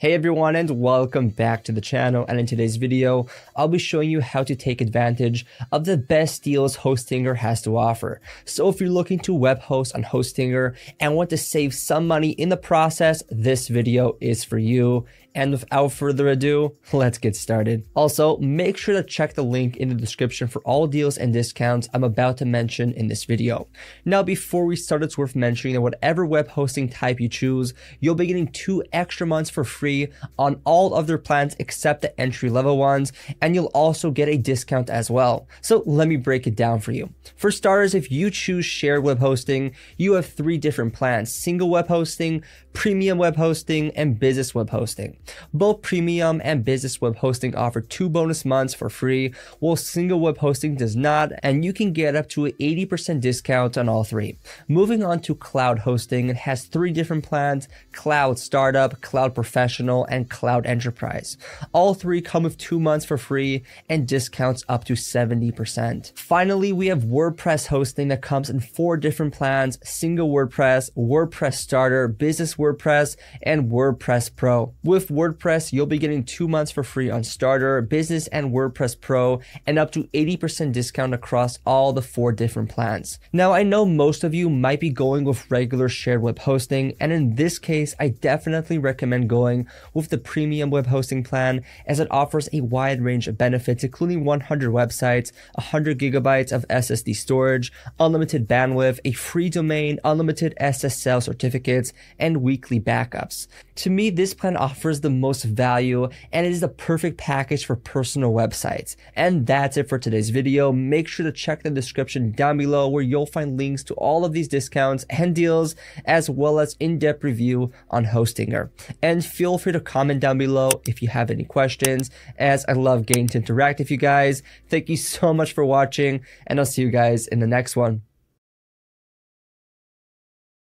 Hey everyone, and welcome back to the channel. And in today's video, I'll be showing you how to take advantage of the best deals Hostinger has to offer. So if you're looking to web host on Hostinger and want to save some money in the process, this video is for you. And without further ado, let's get started. Also, make sure to check the link in the description for all deals and discounts I'm about to mention in this video. Now, before we start, it's worth mentioning that whatever web hosting type you choose, you'll be getting 2 extra months for free on all of their plans except the entry-level ones, and you'll also get a discount as well. So let me break it down for you. For starters, if you choose shared web hosting, you have 3 different plans: single web hosting, premium web hosting, and business web hosting. Both premium and business web hosting offer 2 bonus months for free, while single web hosting does not, and you can get up to an 80% discount on all 3. Moving on to cloud hosting, it has 3 different plans: Cloud Startup, Cloud Professional, and Cloud Enterprise. All 3 come with 2 months for free and discounts up to 70%. Finally, we have WordPress hosting that comes in 4 different plans: single WordPress, WordPress Starter, business WordPress, and WordPress Pro. With WordPress, you'll be getting 2 months for free on Starter, Business, and WordPress Pro, and up to 80% discount across all the 4 different plans. Now, I know most of you might be going with regular shared web hosting, and in this case, I definitely recommend going with the premium web hosting plan, as it offers a wide range of benefits, including 100 websites, 100 gigabytes of SSD storage, unlimited bandwidth, a free domain, unlimited SSL certificates, and weekly backups. To me, this plan offers the most value, and it is the perfect package for personal websites. And that's it for today's video. Make sure to check the description down below, where you'll find links to all of these discounts and deals, as well as in-depth review on Hostinger. And feel free to comment down below if you have any questions, as I love getting to interact with you guys. Thank you so much for watching, and I'll see you guys in the next one.